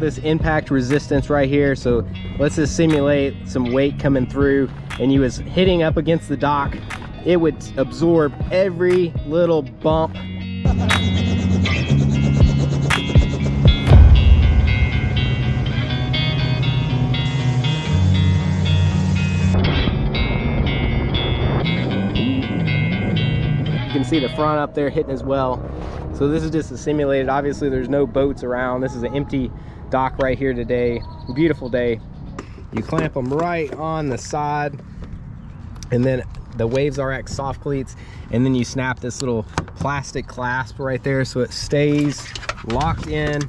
this impact resistance right here. So let's just simulate some weight coming through and you was hitting up against the dock. It would absorb every little bump. You can see the front up there hitting as well. So this is just a simulated, obviously there's no boats around. This is an empty dock right here today, beautiful day. You clamp them right on the side and then the Waves RX soft cleats, and then you snap this little plastic clasp right there so it stays locked in.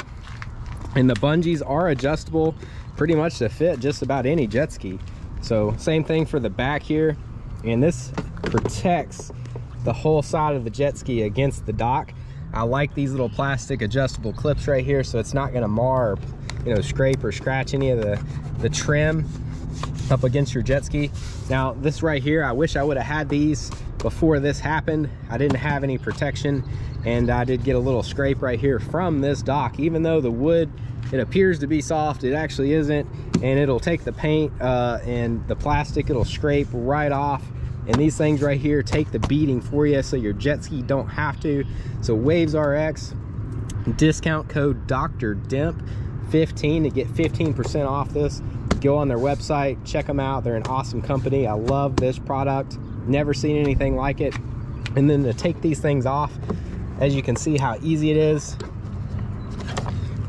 And the bungees are adjustable pretty much to fit just about any jet ski. So same thing for the back here, and this protects the whole side of the jet ski against the dock. I like these little plastic adjustable clips right here so it's not gonna mar or, you know, scrape or scratch any of the trim up against your jet ski. Now this right here, I wish I would have had these before this happened. I didn't have any protection and I did get a little scrape right here from this dock. Even though the wood, it appears to be soft, it actually isn't, and it'll take the paint and the plastic, it'll scrape right off. And these things right here take the beating for you so your jet ski don't have to. So Waves RX, discount code DrDemp15 to get 15% off this. Go on their website, check them out. They're an awesome company. I love this product. Never seen anything like it. And then to take these things off, as you can see how easy it is.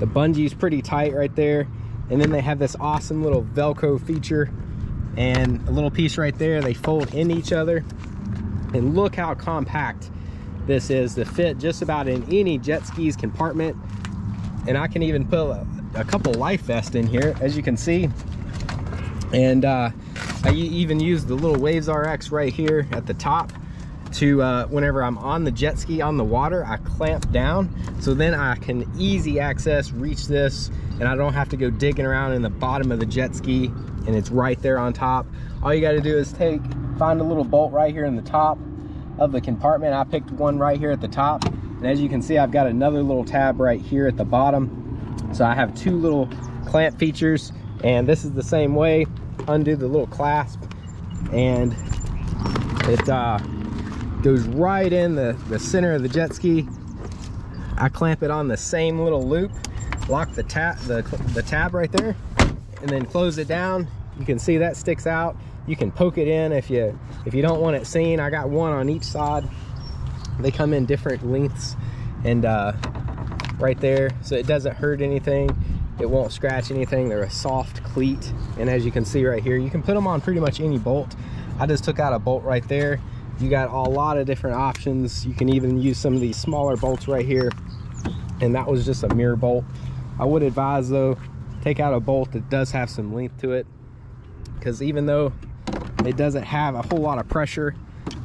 The bungee's pretty tight right there. And then they have this awesome little Velcro feature and a little piece right there. They fold in each other and look how compact this is to fit just about in any jet ski's compartment. And I can even put a couple life vests in here, as you can see. And I even use the little Waves RX right here at the top to whenever I'm on the jet ski on the water, I clamp down so then I can easy access reach this and I don't have to go digging around in the bottom of the jet ski, and it's right there on top. All you got to do is find a little bolt right here in the top of the compartment. I picked one right here at the top, and as you can see I've got another little tab right here at the bottom. So I have two little clamp features, and this is the same way. Undo the little clasp and it goes right in the center of the jet ski. I clamp it on the same little loop, lock the tab right there, and then close it down. You can see that sticks out. You can poke it in if you don't want it seen. I got one on each side. They come in different lengths, and right there, so it doesn't hurt anything. It won't scratch anything. They're a soft cleat, and as you can see right here, you can put them on pretty much any bolt. I just took out a bolt right there. You got a lot of different options. You can even use some of these smaller bolts right here, and that was just a mirror bolt. I would advise though, take out a bolt that does have some length to it, because even though it doesn't have a whole lot of pressure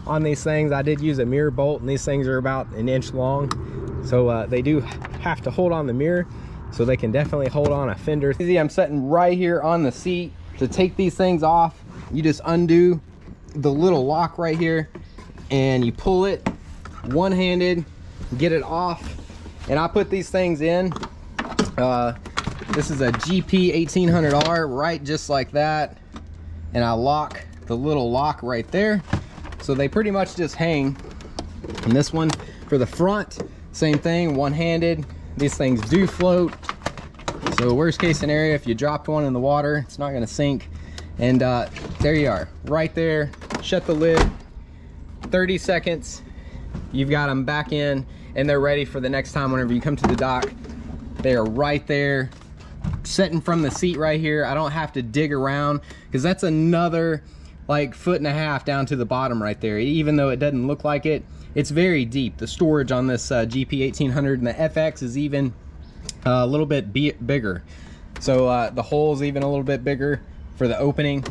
on these things, I did use a mirror bolt, and these things are about an inch long, so they do have to hold on the mirror, so they can definitely hold on a fender. See, I'm sitting right here on the seat. To take these things off, you just undo the little lock right here and you pull it one-handed, get it off. And I put these things in, this is a GP 1800R, right, just like that, and I lock the little lock right there, so they pretty much just hang. And this one for the front, same thing, one-handed. These things do float, so worst case scenario, if you dropped one in the water, it's not going to sink. And there you are, right there. Shut the lid, 30 seconds, you've got them back in, and they're ready for the next time whenever you come to the dock. They are right there, sitting from the seat right here. I don't have to dig around, because that's another like 1.5 feet down to the bottom right there. Even though it doesn't look like it, it's very deep. The storage on this GP 1800 and the FX is even a little bit bigger. So the hole's even a little bit bigger for the opening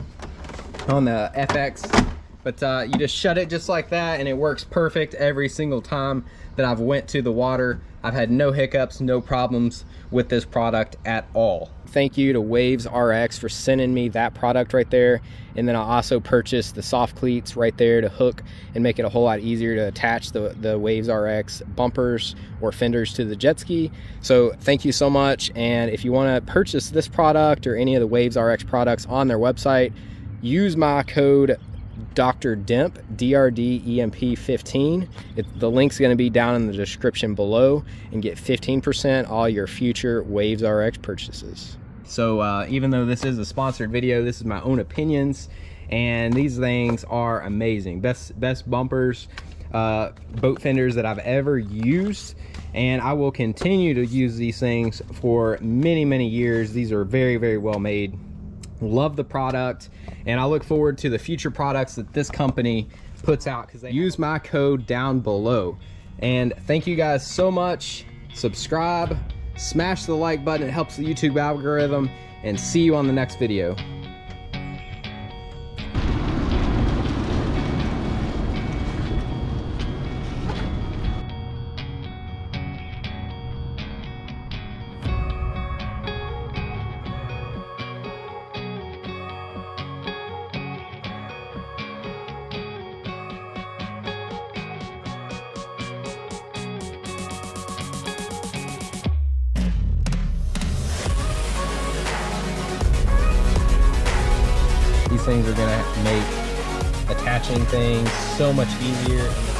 on the FX, but you just shut it just like that, and it works perfect every single time that I've went to the water. I've had no hiccups, no problems with this product at all. Thank you to Waves RX for sending me that product right there. And then I also purchased the soft cleats right there to hook and make it a whole lot easier to attach the Waves RX bumpers or fenders to the jet ski. So thank you so much. And if you want to purchase this product or any of the Waves RX products on their website, use my code DrDemp, D-R-D-E-M-P 15. The link's going to be down in the description below, and get 15% all your future Waves RX purchases. So even though this is a sponsored video, this is my own opinions, and these things are amazing. Best bumpers, boat fenders that I've ever used, and I will continue to use these things for many, many years. These are very, very well made. Love the product, and I look forward to the future products that this company puts out, because they use my code down below. And thank you guys so much. Subscribe, smash the like button, it helps the YouTube algorithm, and see you on the next video. Things are going to make attaching things so much easier.